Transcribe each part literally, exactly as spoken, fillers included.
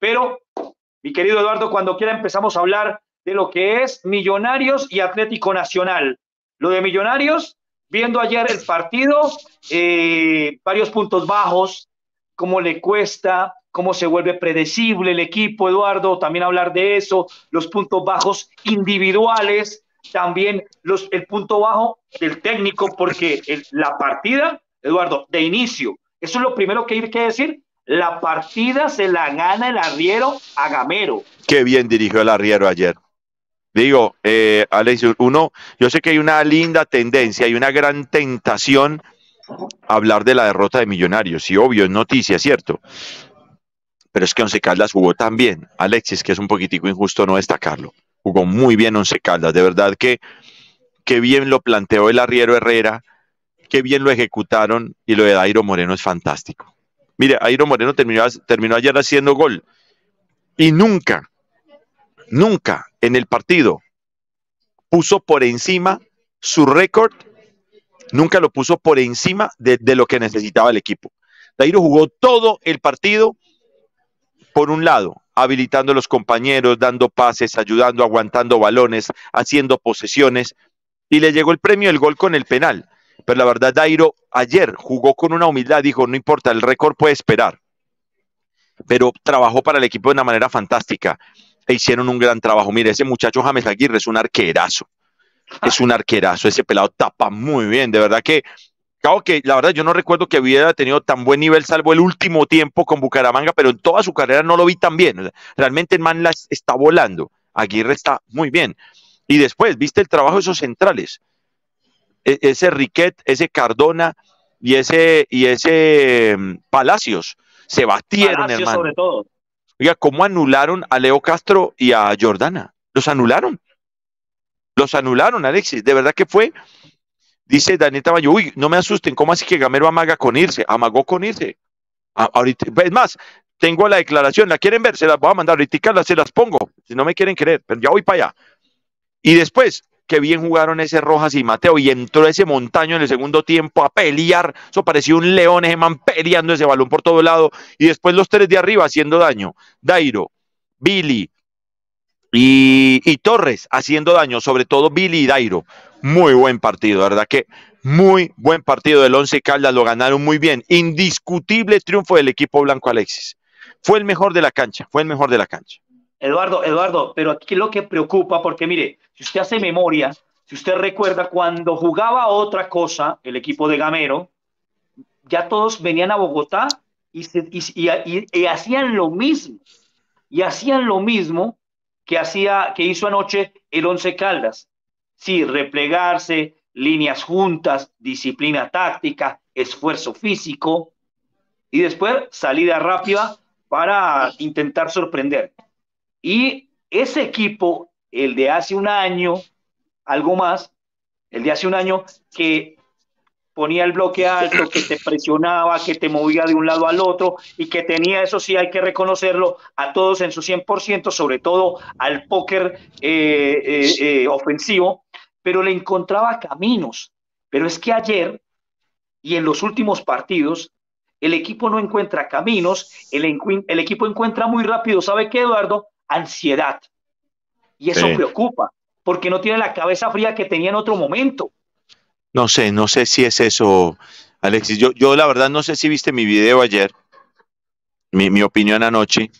Pero, mi querido Eduardo, cuando quiera empezamos a hablar de lo que es Millonarios y Atlético Nacional. Lo de Millonarios, viendo ayer el partido, eh, varios puntos bajos, cómo le cuesta, cómo se vuelve predecible el equipo, Eduardo, también hablar de eso, los puntos bajos individuales, también los, el punto bajo del técnico, porque el, la partida, Eduardo, de inicio, eso es lo primero que hay que decir, la partida se la gana el Arriero a Gamero. Qué bien dirigió el Arriero ayer. Digo, eh, Alex, uno, yo sé que hay una linda tendencia y una gran tentación a hablar de la derrota de Millonarios, y obvio, es noticia, ¿cierto? Pero es que Once Caldas jugó tan bien, Alexis, que es un poquitico injusto no destacarlo. Jugó muy bien Once Caldas, de verdad que, que bien lo planteó el Arriero Herrera, que bien lo ejecutaron, y lo de Dayro Moreno es fantástico. Mire, Dayro Moreno terminó, terminó ayer haciendo gol, y nunca, nunca en el partido puso por encima su récord, nunca lo puso por encima de, de lo que necesitaba el equipo. Dayro jugó todo el partido, por un lado, habilitando a los compañeros, dando pases, ayudando, aguantando balones, haciendo posesiones, y le llegó el premio del gol con el penal. Pero la verdad, Dayro ayer jugó con una humildad, dijo, no importa, el récord puede esperar. Pero trabajó para el equipo de una manera fantástica, e hicieron un gran trabajo. Mire, ese muchacho James Aguirre es un arquerazo, es un arquerazo, ese pelado tapa muy bien, de verdad que... Claro que la verdad yo no recuerdo que hubiera tenido tan buen nivel salvo el último tiempo con Bucaramanga, pero en toda su carrera no lo vi tan bien. O sea, realmente el man las está volando. Aguirre está muy bien. Y después, ¿viste el trabajo de esos centrales? E ese Riquet, ese Cardona y ese, y ese Palacios. Se batieron, Palacios, hermano. Sobre todo. Oiga, ¿cómo anularon a Leo Castro y a Giordana? Los anularon. Los anularon, Alexis. De verdad que fue... Dice Daniel Tamayo, uy, no me asusten, ¿cómo así que Gamero amaga con irse? Amagó con irse. A, ahorita, es más, tengo la declaración, ¿la quieren ver? Se las voy a mandar, ahorita las, se las pongo, si no me quieren creer, pero ya voy para allá. Y después, que bien jugaron ese Rojas y Mateo, y entró ese Montaño en el segundo tiempo a pelear, eso parecía un león, ese man peleando ese balón por todo lado, y después los tres de arriba haciendo daño, Dayro, Billy y, y Torres haciendo daño, sobre todo Billy y Dayro. Muy buen partido, ¿verdad? Que muy buen partido del Once Caldas, lo ganaron muy bien. Indiscutible triunfo del equipo blanco, Alexis. Fue el mejor de la cancha, fue el mejor de la cancha. Eduardo, Eduardo, pero aquí lo que preocupa, porque mire, si usted hace memoria, si usted recuerda, cuando jugaba otra cosa, el equipo de Gamero, ya todos venían a Bogotá y, se, y, y, y, y hacían lo mismo, y hacían lo mismo que, hacía, que hizo anoche el Once Caldas. Sí, replegarse, líneas juntas, disciplina táctica, esfuerzo físico y después salida rápida para intentar sorprender. Y ese equipo, el de hace un año, algo más, el de hace un año que ponía el bloque alto, que te presionaba, que te movía de un lado al otro y que tenía, eso sí hay que reconocerlo, a todos en su cien por ciento, sobre todo al póker eh, eh, eh, ofensivo, pero le encontraba caminos. Pero es que ayer y en los últimos partidos el equipo no encuentra caminos, el, el equipo encuentra muy rápido, ¿sabe qué, Eduardo? Ansiedad. Y eso sí preocupa, porque no tiene la cabeza fría que tenía en otro momento. No sé, no sé si es eso, Alexis. Yo, yo la verdad no sé si viste mi video ayer, mi, mi opinión anoche.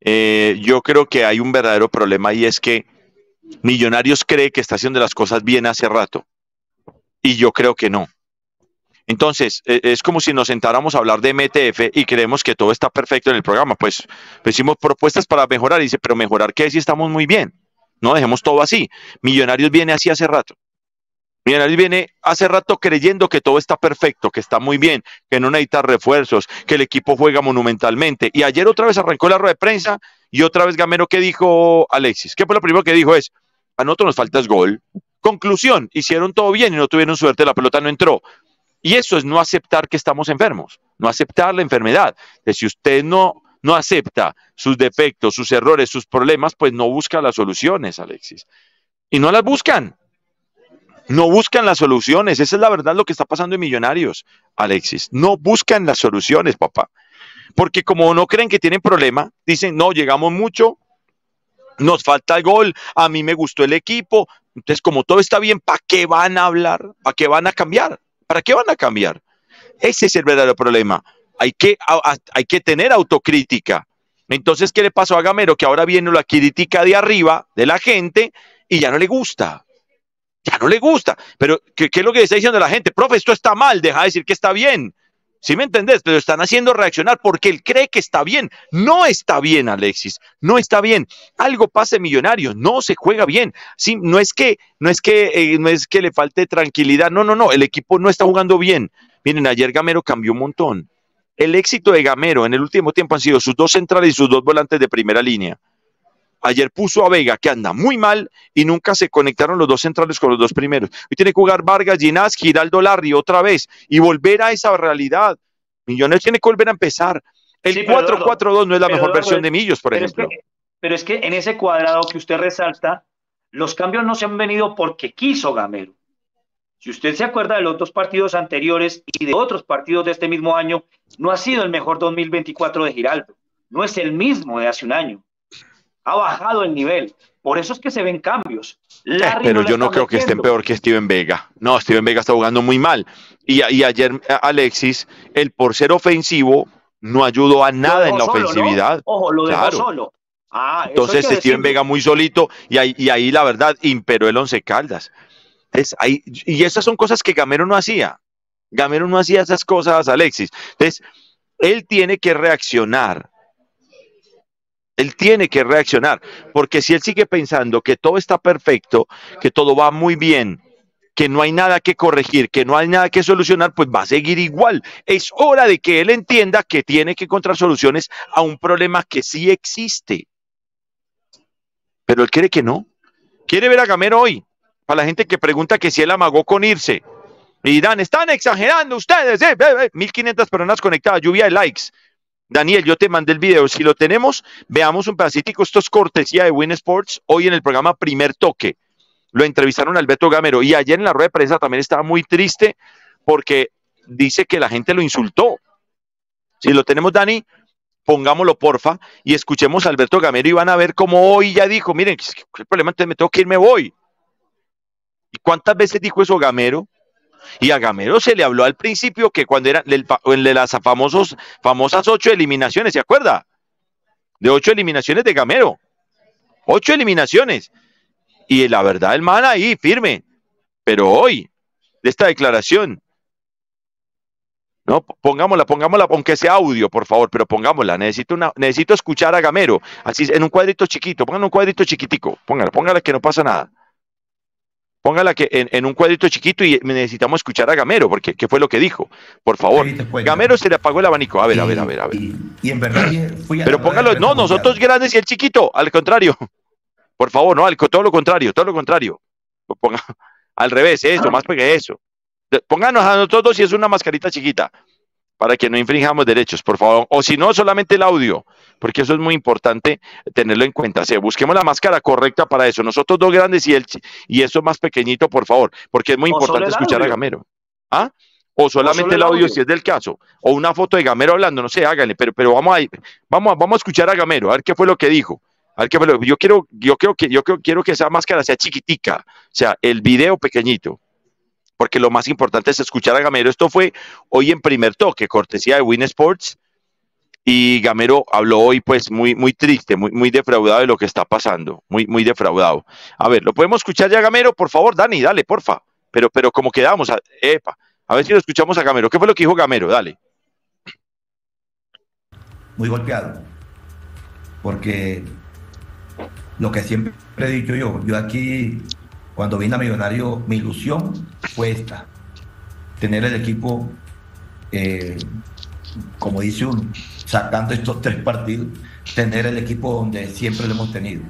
Eh, yo creo que hay un verdadero problema y es que Millonarios cree que está haciendo las cosas bien hace rato y yo creo que no. Entonces, es como si nos sentáramos a hablar de M T F y creemos que todo está perfecto en el programa. Pues hicimos propuestas para mejorar y dice, pero mejorar qué si estamos muy bien. No dejemos todo así. Millonarios viene así hace rato. Millonarios viene hace rato creyendo que todo está perfecto, que está muy bien, que no necesita refuerzos, que el equipo juega monumentalmente. Y ayer otra vez arrancó la rueda de prensa y otra vez Gamero, ¿qué dijo Alexis? ¿Qué fue lo primero que dijo? Es, a nosotros nos falta es gol. Conclusión, hicieron todo bien y no tuvieron suerte, la pelota no entró. Y eso es no aceptar que estamos enfermos, no aceptar la enfermedad. Que si usted no, no acepta sus defectos, sus errores, sus problemas, pues no busca las soluciones, Alexis. Y no las buscan. No buscan las soluciones, esa es la verdad lo que está pasando en Millonarios, Alexis. No buscan las soluciones, papá. porque como no creen que tienen problema, dicen, no, llegamos mucho, nos falta el gol, a mí me gustó el equipo. Entonces, como todo está bien, ¿para qué van a hablar? ¿Para qué van a cambiar? ¿Para qué van a cambiar? Ese es el verdadero problema. Hay que, a, a, hay que tener autocrítica. Entonces, ¿qué le pasó a Gamero? Que ahora viene la crítica de arriba, de la gente, y ya no le gusta. Ya no le gusta. Pero, ¿qué, qué es lo que está diciendo la gente? Profe, esto está mal, deja de decir que está bien. ¿Sí me entendés? Pero están haciendo reaccionar porque él cree que está bien. No está bien, Alexis. No está bien. Algo pasa en Millonarios. No se juega bien. Sí, no es que, no es que, eh, no es que le falte tranquilidad. No, no, no. El equipo no está jugando bien. Miren, ayer Gamero cambió un montón. El éxito de Gamero en el último tiempo han sido sus dos centrales y sus dos volantes de primera línea. Ayer puso a Vega, que anda muy mal, y nunca se conectaron los dos centrales con los dos primeros. Hoy tiene que jugar Vargas, Ginás, Giraldo, Larry otra vez, y volver a esa realidad. Millonarios tiene que volver a empezar. El sí, cuatro cuatro dos no es la mejor Eduardo, versión de Millos, por pero ejemplo. Es que, pero es que en ese cuadrado que usted resalta, los cambios no se han venido porque quiso Gamero. Si usted se acuerda de los dos partidos anteriores y de otros partidos de este mismo año, no ha sido el mejor dos mil veinticuatro de Giraldo. No es el mismo de hace un año. Ha bajado el nivel, por eso es que se ven cambios. Eh, pero no yo no creo metiendo. que estén peor que Steven Vega. No, Steven Vega está jugando muy mal. Y, y ayer, Alexis, el por ser ofensivo no ayudó a nada en la solo, ofensividad. ¿No? Ojo, lo dejó claro. solo. Ah, Entonces Steven decirme. Vega muy solito y ahí, y ahí la verdad imperó el Once Caldas. Entonces, ahí, y esas son cosas que Gamero no hacía. Gamero no hacía esas cosas, Alexis. Entonces, él tiene que reaccionar. Él tiene que reaccionar, porque si él sigue pensando que todo está perfecto, que todo va muy bien, que no hay nada que corregir, que no hay nada que solucionar, pues va a seguir igual. Es hora de que él entienda que tiene que encontrar soluciones a un problema que sí existe. Pero él cree que no. Quiere ver a Gamero hoy, para la gente que pregunta que si él amagó con irse. Y dirán, están exagerando ustedes. Eh, eh, eh. mil quinientas personas conectadas, lluvia de likes. Daniel, yo te mandé el video, si lo tenemos, veamos un pedacito, esto es cortesía de Win Sports, hoy en el programa Primer Toque, lo entrevistaron a Alberto Gamero, y ayer en la rueda de prensa también estaba muy triste, porque dice que la gente lo insultó. Si lo tenemos, Dani, pongámoslo porfa, y escuchemos a Alberto Gamero, y van a ver cómo hoy ya dijo, miren, el problema es me tengo que ir, me voy. ¿Y cuántas veces dijo eso Gamero? Y a Gamero se le habló al principio que cuando eran de las famosos, famosas ocho eliminaciones, ¿se acuerda? De ocho eliminaciones de Gamero. Ocho eliminaciones. Y la verdad, el man ahí, firme. Pero hoy, de esta declaración, no, pongámosla, pongámosla, aunque sea audio, por favor, pero pongámosla. Necesito, una, necesito escuchar a Gamero. Así en un cuadrito chiquito, pongan un cuadrito chiquitico. Póngala, póngala que no pasa nada. Póngala que en, en un cuadrito chiquito y necesitamos escuchar a Gamero, porque ¿qué fue lo que dijo? Por favor. Gamero se le apagó el abanico. A ver, y, a ver, a ver, a ver. Y, y en verdad fui a Pero póngalo, no, nosotros grandes y el chiquito, al contrario. Por favor, no, al, todo lo contrario, todo lo contrario. Ponga, al revés, eso, ah. más que eso. Pónganos a nosotros dos si es una mascarita chiquita, para que no infringamos derechos, por favor. O si no, solamente el audio, porque eso es muy importante tenerlo en cuenta. O sea, busquemos la máscara correcta para eso. Nosotros dos grandes y, el, y eso más pequeñito, por favor, porque es muy importante escuchar a Gamero. ¿Ah? O solamente el audio si es del caso. O una foto de Gamero hablando, no sé, háganle. Pero, pero vamos, a, vamos, a, vamos a escuchar a Gamero, a ver qué fue lo que dijo. A ver qué fue lo, yo quiero, yo quiero que yo quiero, quiero que esa máscara sea chiquitica, o sea, el video pequeñito, porque lo más importante es escuchar a Gamero. Esto fue hoy en Primer Toque, cortesía de Win Sports, y Gamero habló hoy pues muy, muy triste, muy, muy defraudado de lo que está pasando, muy, muy defraudado. A ver, ¿lo podemos escuchar ya, Gamero? Por favor, Dani, dale, porfa, pero, pero como quedamos, epa, a ver si lo escuchamos a Gamero. ¿Qué fue lo que dijo Gamero? Dale. Muy golpeado, porque lo que siempre he dicho yo, yo aquí... Cuando vine a Millonarios, mi ilusión fue esta, tener el equipo, eh, como dice uno, sacando estos tres partidos, tener el equipo donde siempre lo hemos tenido,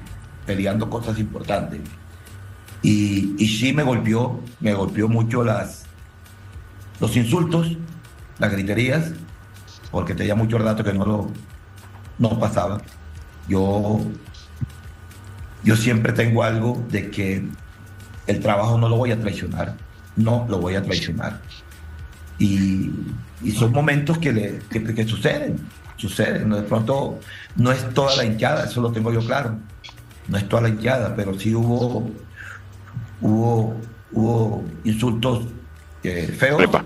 peleando cosas importantes. Y, y sí me golpeó, me golpeó mucho las, los insultos, las griterías, porque tenía mucho rato que no lo no pasaba. Yo, yo siempre tengo algo de que el trabajo no lo voy a traicionar, no lo voy a traicionar. Y, y son momentos que, le, que, que suceden, sucede, ¿no? De pronto no es toda la hinchada, eso lo tengo yo claro, no es toda la hinchada, pero sí hubo hubo, hubo insultos eh, feos. Epa.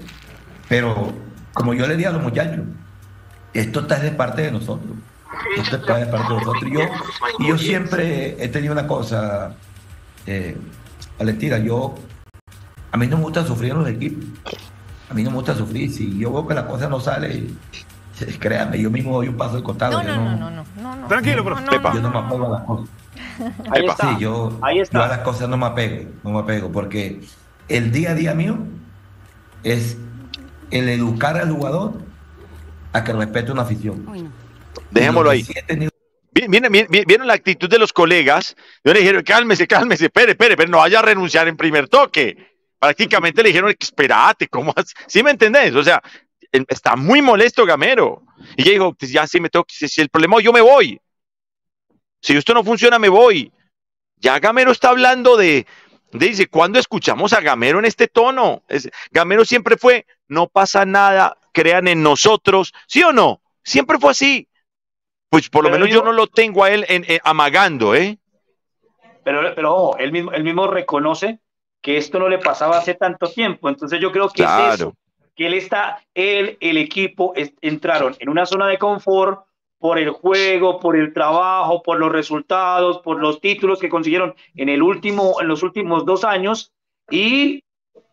Pero como yo le dije a los muchachos, esto está de parte de nosotros, esto está de parte de nosotros. Y yo, y yo siempre he tenido una cosa, eh, Valentina, yo, a mí no me gusta sufrir en los equipos, a mí no me gusta sufrir, si yo veo que la cosa no sale, créanme, yo mismo doy un paso de costado. No, no, no, no, no, no, no. Tranquilo, profe. No, no, no, yo no me apego a las cosas. Ahí está. Sí, yo, Ahí está. yo a las cosas no me apego, no me apego, porque el día a día mío es el educar al jugador a que respete una afición. Uy, no. Dejémoslo ahí. Vieron tenido... la actitud de los colegas. Yo le dijeron, cálmese, cálmese, espere, espere, pero no vaya a renunciar en primer toque. Prácticamente le dijeron, espérate, ¿cómo así? ¿Sí me entendés? O sea, está muy molesto Gamero. Y ella dijo, pues ya sí me tengo que... Si el problema, yo me voy. Si esto no funciona, me voy. Ya Gamero está hablando de... Dice, ¿cuándo escuchamos a Gamero en este tono? Es, Gamero siempre fue, no pasa nada, crean en nosotros, ¿sí o no? Siempre fue así. Pues por lo pero menos mismo, yo no lo tengo a él en, eh, amagando, ¿eh? Pero, pero ojo, él mismo, él mismo reconoce que esto no le pasaba hace tanto tiempo, entonces yo creo que claro. es eso, que él está, él, el equipo, es, entraron en una zona de confort por el juego, por el trabajo, por los resultados, por los títulos que consiguieron en el último, en los últimos dos años, y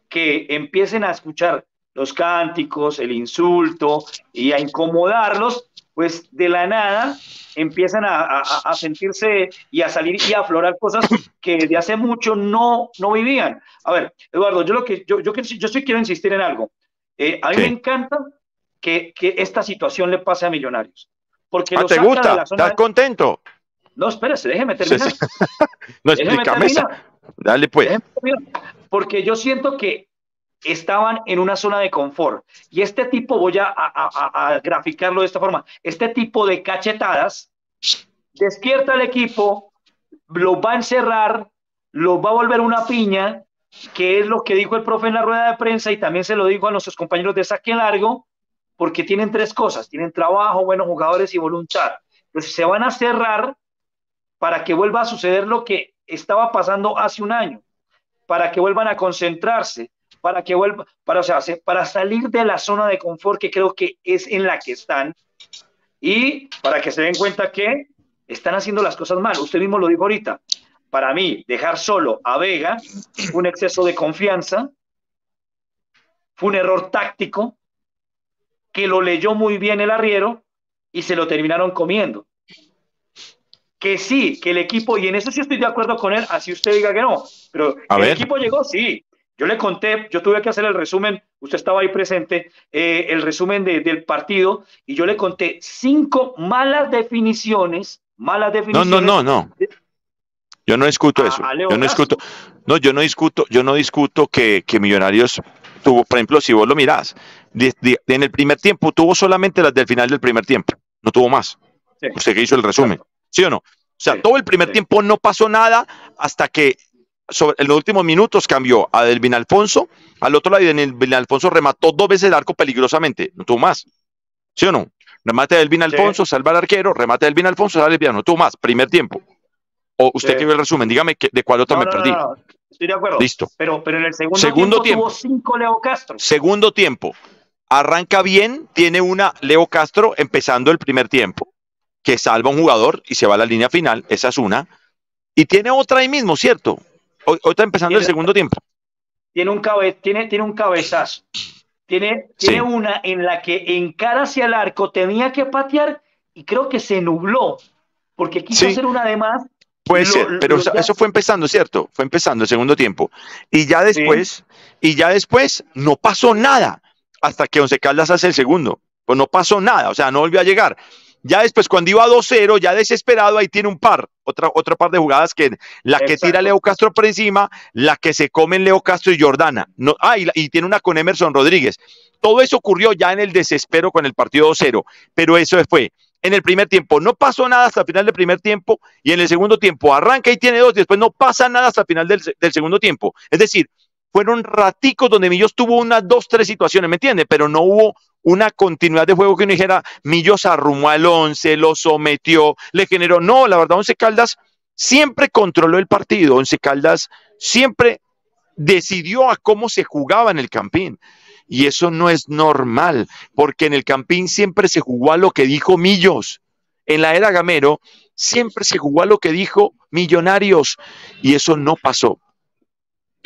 que empiecen a escuchar los cánticos, el insulto y a incomodarlos, pues de la nada empiezan a, a, a sentirse y a salir y a aflorar cosas que desde hace mucho no, no vivían. A ver, Eduardo, yo lo que yo, yo, yo sí quiero insistir en algo. Eh, a mí ¿Qué? me encanta que, que esta situación le pase a Millonarios. Porque ah, ¿te gusta? De ¿Estás de... contento? No, espérese, déjeme terminar. no, explícame esa. Dale, pues. Porque yo siento que estaban en una zona de confort. Y este tipo, voy a, a, a, a graficarlo de esta forma, este tipo de cachetadas despierta al equipo, lo va a encerrar, lo va a volver una piña, que es lo que dijo el profe en la rueda de prensa y también se lo dijo a nuestros compañeros de saque largo, porque tienen tres cosas, tienen trabajo, buenos jugadores y voluntad. Entonces se van a cerrar para que vuelva a suceder lo que estaba pasando hace un año, para que vuelvan a concentrarse, para que vuelva, para, o sea, para salir de la zona de confort que creo que es en la que están y para que se den cuenta que están haciendo las cosas mal. Usted mismo lo dijo ahorita. Para mí, dejar solo a Vega, un exceso de confianza, fue un error táctico, que lo leyó muy bien el Arriero y se lo terminaron comiendo. Que sí, que el equipo, y en eso sí estoy de acuerdo con él, así usted diga que no, pero a el ver. equipo llegó, sí. Yo le conté, yo tuve que hacer el resumen, usted estaba ahí presente, eh, el resumen de, del partido, y yo le conté cinco malas definiciones, malas definiciones. No, no, no, no. Yo no discuto a, eso. A yo no discuto, no, yo no discuto, yo no discuto que, que Millonarios tuvo, por ejemplo, si vos lo mirás, de, de, en el primer tiempo tuvo solamente las del final del primer tiempo, no tuvo más. Sí. Usted que hizo el resumen, claro. ¿Sí o no? O sea, sí, todo el primer sí. tiempo no pasó nada hasta que sobre, en los últimos minutos cambió a Delvin Alfonso, al otro lado y Delvin Alfonso remató dos veces el arco peligrosamente, no tuvo más. ¿Sí o no? Remate del Delvin Alfonso, sí. salva al arquero, remate del Delvin Alfonso, salva al arquero, no tuvo más, primer tiempo. O usted sí. que vio el resumen, dígame que, de cuál otro no, me no, perdí. No, no. Estoy de acuerdo. Listo. Pero, pero en el segundo, segundo tiempo, tiempo tuvo cinco Leo Castro. Segundo tiempo. Arranca bien, tiene una Leo Castro empezando el primer tiempo, que salva a un jugador y se va a la línea final. Esa es una. Y tiene otra ahí mismo, ¿cierto? O, otra empezando tiene, el segundo tiempo. Tiene un, cabe, tiene, tiene un cabezazo. Tiene, tiene sí. una en la que encara hacia el arco, tenía que patear y creo que se nubló, porque quiso sí. hacer una de más. Puede lo, ser, pero ya... eso fue empezando, ¿cierto? Fue empezando el segundo tiempo. Y ya después, sí. y ya después no pasó nada hasta que Once Caldas hace el segundo. Pues no pasó nada, o sea, no volvió a llegar. Ya después, cuando iba dos cero, ya desesperado, ahí tiene un par, otra, otro par de jugadas que la Exacto. que tira Leo Castro por encima, la que se comen Leo Castro y Giordana. No, ah, y, y tiene una con Emerson Rodríguez. Todo eso ocurrió ya en el desespero con el partido dos cero, pero eso fue. En el primer tiempo no pasó nada hasta el final del primer tiempo y en el segundo tiempo arranca y tiene dos y después no pasa nada hasta el final del, del segundo tiempo. Es decir, fueron raticos donde Millos tuvo unas dos, tres situaciones, ¿me entiende? Pero no hubo una continuidad de juego que uno dijera, Millos arrumó al once, lo sometió, le generó. No, la verdad, Once Caldas siempre controló el partido. Once Caldas siempre decidió a cómo se jugaba en el Campín. Y eso no es normal, porque en el Campín siempre se jugó a lo que dijo Millos. En la era Gamero siempre se jugó a lo que dijo Millonarios. Y eso no pasó.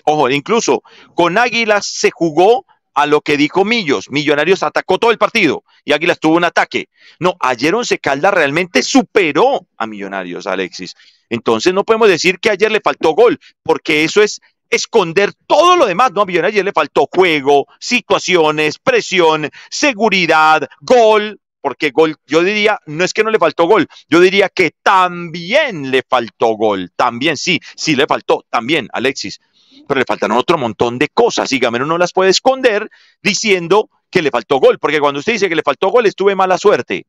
Ojo, incluso con Águilas se jugó a lo que dijo Millos. Millonarios atacó todo el partido y Águilas tuvo un ataque. No, ayer Once Caldas realmente superó a Millonarios, Alexis. Entonces no podemos decir que ayer le faltó gol, porque eso es esconder todo lo demás. No, a Millonarios ayer le faltó juego, situaciones, presión, seguridad, gol. Porque gol, yo diría, no es que no le faltó gol, yo diría que también le faltó gol. También, sí, sí le faltó, también, Alexis. Pero le faltan otro montón de cosas y Gamero no las puede esconder diciendo que le faltó gol, porque cuando usted dice que le faltó gol, tuve mala suerte,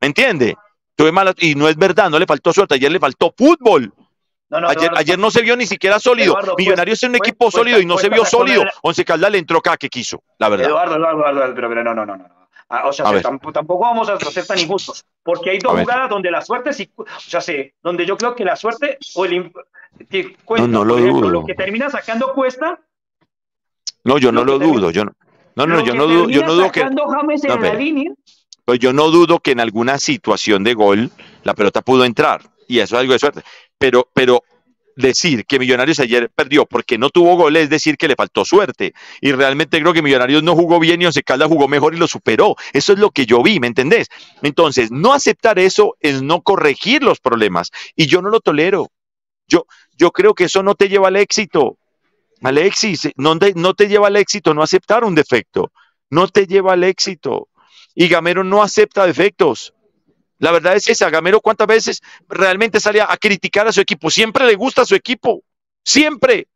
¿me entiende? Tuve mala, y no es verdad, no le faltó suerte, ayer le faltó fútbol. No, no, ayer, Eduardo, ayer no se vio ni siquiera sólido. Eduardo, Millonarios pues, es un pues, equipo pues, sólido pues, y no pues, se vio sólido. Poner... Once Caldas le entró acá que quiso, la verdad. Eduardo, Eduardo, Eduardo pero, pero no, no, no, no. O sea, se, tampoco, tampoco vamos a ser tan injustos, porque hay dos a jugadas ver. donde la suerte, sí, o sea, sí, donde yo creo que la suerte o el que cuesta, no, no lo por ejemplo, dudo. Lo que termina sacando Cuesta. No, yo no lo, lo dudo. Termina, yo no, no, no, no yo, no dudo, yo no dudo que. James no, en la línea. Pues yo no dudo que en alguna situación de gol la pelota pudo entrar, y eso es algo de suerte. Pero, pero decir que Millonarios ayer perdió porque no tuvo gol es decir que le faltó suerte, y realmente creo que Millonarios no jugó bien y Once Caldas jugó mejor y lo superó. Eso es lo que yo vi, ¿me entendés? Entonces, no aceptar eso es no corregir los problemas, y yo no lo tolero. Yo, yo creo que eso no te lleva al éxito, Alexis. No te, no te lleva al éxito no aceptar un defecto, no te lleva al éxito, y Gamero no acepta defectos. La verdad es esa. Gamero, ¿cuántas veces realmente sale a criticar a su equipo? Siempre le gusta a su equipo. Siempre.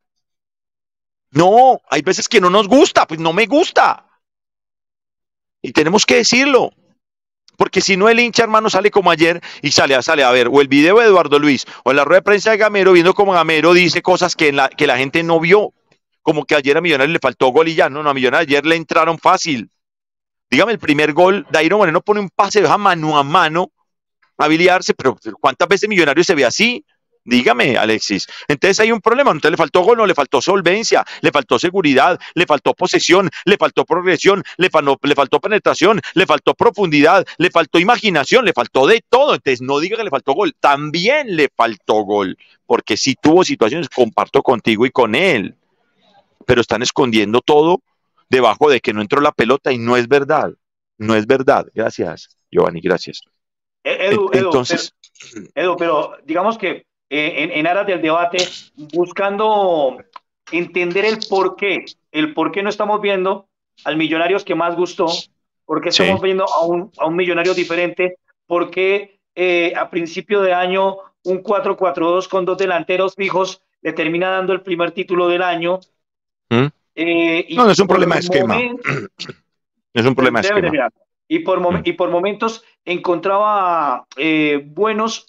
No, hay veces que no nos gusta. Pues no me gusta. Y tenemos que decirlo. Porque si no, el hincha, hermano, sale como ayer y sale, sale a ver, o el video de Eduardo Luis, o en la rueda de prensa de Gamero, viendo como Gamero dice cosas que, en la, que la gente no vio. Como que ayer a Millonarios le faltó gol y ya. No, no, a Millonarios ayer le entraron fácil. Dígame, el primer gol, Dayro Moreno pone un pase, deja mano a mano a biliarse, pero ¿cuántas veces Millonarios se ve así? Dígame, Alexis. Entonces hay un problema. Entonces le faltó gol, no, le faltó solvencia, le faltó seguridad, le faltó posesión, le faltó progresión, le, fal- le faltó penetración, le faltó profundidad, le faltó imaginación, le faltó de todo. Entonces no diga que le faltó gol, también le faltó gol, porque sí tuvo situaciones, comparto contigo y con él, pero están escondiendo todo debajo de que no entró la pelota, y no es verdad, no es verdad. Gracias, Giovanni, gracias. Edu, Edu, Entonces... pero, Edu, pero digamos que en, en aras del debate, buscando entender el por qué, el por qué no estamos viendo al Millonarios que más gustó, porque estamos sí. viendo a un, a un Millonario diferente, porque eh, a principio de año un cuatro cuatro dos con dos delanteros fijos le termina dando el primer título del año. ¿Mm? Eh, no, no es un problema de esquema. Es un problema de esquema. Y por, mom y por momentos encontraba eh, buenos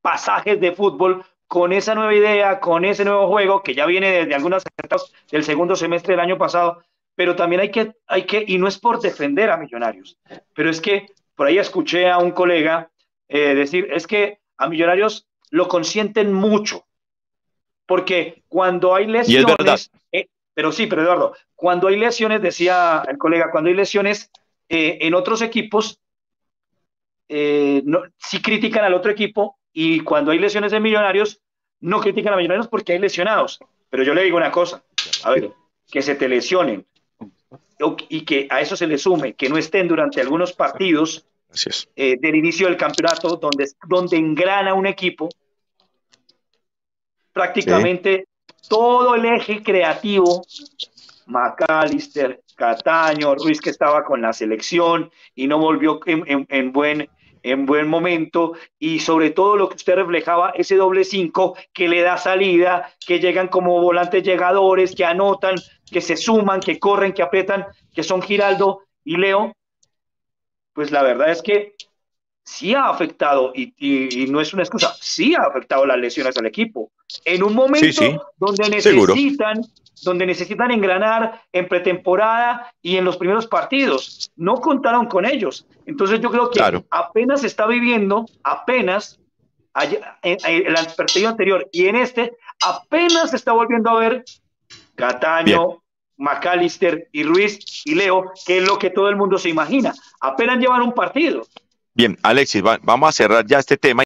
pasajes de fútbol con esa nueva idea, con ese nuevo juego que ya viene desde algunas cartas del segundo semestre del año pasado. Pero también hay que, hay que, y no es por defender a Millonarios, pero es que por ahí escuché a un colega eh, decir, es que a Millonarios lo consienten mucho, porque cuando hay lesiones... Y es verdad. Eh, Pero sí, pero Eduardo, cuando hay lesiones, decía el colega, cuando hay lesiones eh, en otros equipos, eh, no, sí critican al otro equipo, y cuando hay lesiones de Millonarios, no critican a Millonarios porque hay lesionados. Pero yo le digo una cosa, a ver, que se te lesionen y que a eso se le sume, que no estén durante algunos partidos eh, del inicio del campeonato, donde, donde engrana un equipo, prácticamente... Sí. Todo el eje creativo, Mackalister, Cataño, Ruiz, que estaba con la selección y no volvió en, en, en, buen, en buen momento, y sobre todo lo que usted reflejaba, ese doble cinco que le da salida, que llegan como volantes llegadores, que anotan, que se suman, que corren, que aprietan, que son Giraldo y Leo, pues la verdad es que sí ha afectado, y, y, y no es una excusa, sí ha afectado las lesiones al equipo. En un momento sí, sí, donde necesitan seguro. donde necesitan engranar en pretemporada y en los primeros partidos. No contaron con ellos. Entonces yo creo que claro. apenas se está viviendo, apenas, el partido anterior y en este, apenas se está volviendo a ver Cataño, bien, Mackalister y Ruiz y Leo, que es lo que todo el mundo se imagina. Apenas llevan un partido. Bien, Alexis, va, vamos a cerrar ya este tema.